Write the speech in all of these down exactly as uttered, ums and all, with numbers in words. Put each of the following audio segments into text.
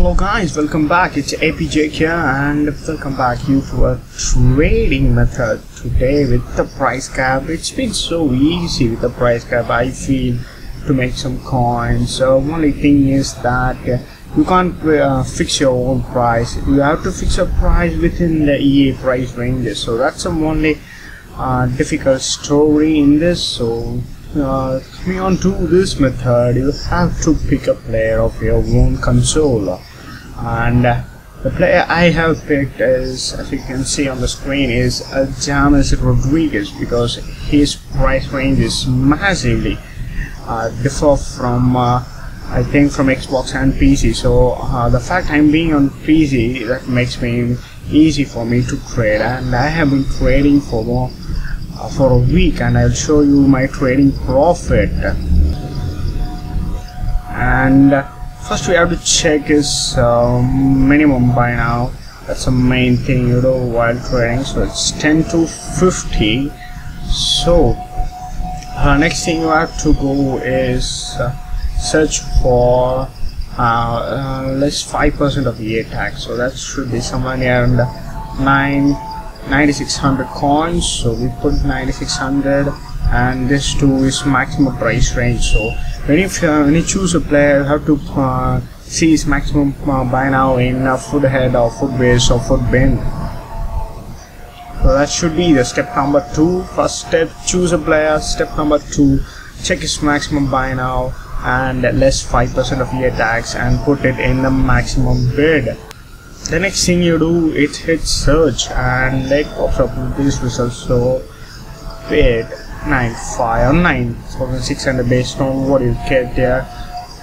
Hello guys, welcome back. It's A P J here and welcome back you to a trading method today with the price cap. It's been so easy with the price cap, I feel, to make some coins. So only thing is that you can't uh, fix your own price. You have to fix a price within the E A price ranges. So that's the only uh, difficult story in this. So Uh, coming on to this method, you have to pick a player of your own console, and uh, the player I have picked is, as you can see on the screen, is uh, James Rodriguez, because his price range is massively uh, differ from uh, I think from Xbox and P C. So uh, the fact I'm being on P C, that makes me easy for me to trade, and I have been trading for more for a week, and I'll show you my trading profit. And first we have to check is uh, minimum buy now. That's the main thing you know while trading. So it's ten to fifty. So uh, next thing you have to go is uh, search for uh, uh, less five percent of E A tax. So that should be somewhere around nine ninety-six hundred coins. So we put ninety-six hundred, and this too is maximum price range. So when you, uh, when you choose a player, you have to uh, see his maximum uh, buy now in uh, foot head or foot base or foot bend. So that should be the step number two. First step, choose a player. Step number two, check his maximum buy now and less five percent of E A tax and put it in the maximum bid. The next thing you do is hit search, and it pops up with these results. So bid nine five or nine thousand six hundred based on what you get there.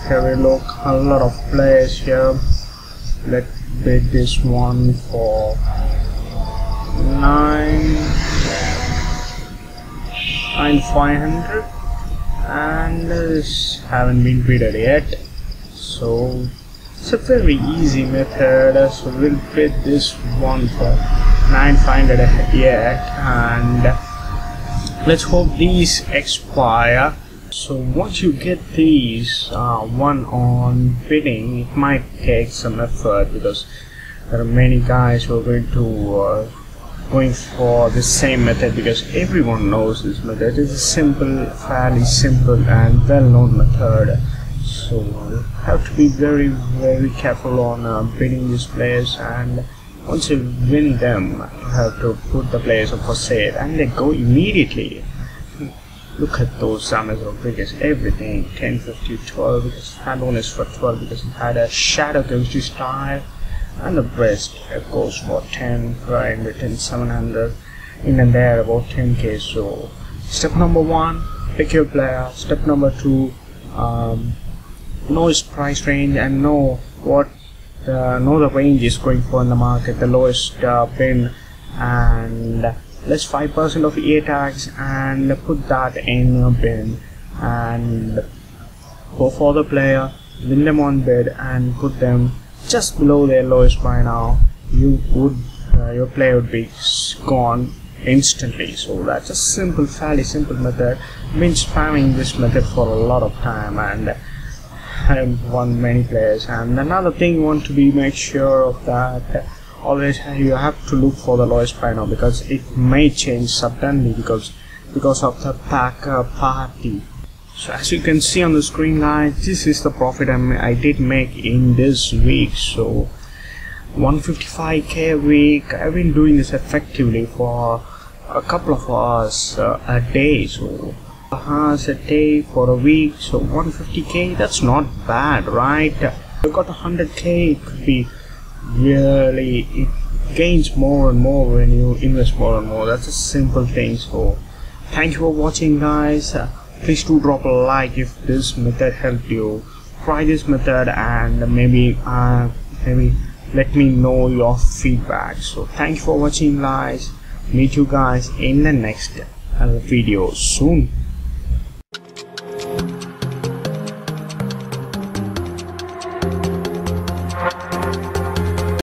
Here we look, a lot of players here. Let's bid this one for nine nine five hundred, and this haven't been bidded yet. So it's a very easy method, so we'll bid this one for nine five hundred yet, and let's hope these expire. So once you get these uh, one on bidding, it might take some effort because there are many guys who are going to uh, going for the same method, because everyone knows this method. It's a simple, fairly simple and well-known method. So you have to be very very careful on uh, bidding these players, and once you win them, you have to put the players up for sale and they go immediately. Look at those James Rodriguez, everything ten, fifty, twelve, because Fandon is for twelve because it had a shadow chemistry style, and the rest it goes for ten, five hundred, ten, seven hundred, in and there about ten K. So step number one, pick your player. Step number two, um, know its price range and know what the, know the range is going for in the market, the lowest uh, pin and less five percent of E A tax, and put that in your bin and go for the player, win them on bid and put them just below their lowest buy now. You would uh, your player would be gone instantly. So that's a simple, fairly simple method. I've been spamming this method for a lot of time and I won many players. And another thing you want to be make sure of that, always you have to look for the lowest buy now, because it may change suddenly because because of the packer party. So as you can see on the screen guys, this is the profit I did make in this week. So one fifty-five K a week. I've been doing this effectively for a couple of hours uh, a day. So hours a day for a week, so one fifty K, that's not bad, right? You got one hundred K, it could be really, it gains more and more when you invest more and more. That's a simple thing. So thank you for watching guys. Uh, please do drop a like if this method helped you. Try this method and maybe uh, maybe let me know your feedback. So thank you for watching guys. Meet you guys in the next video soon.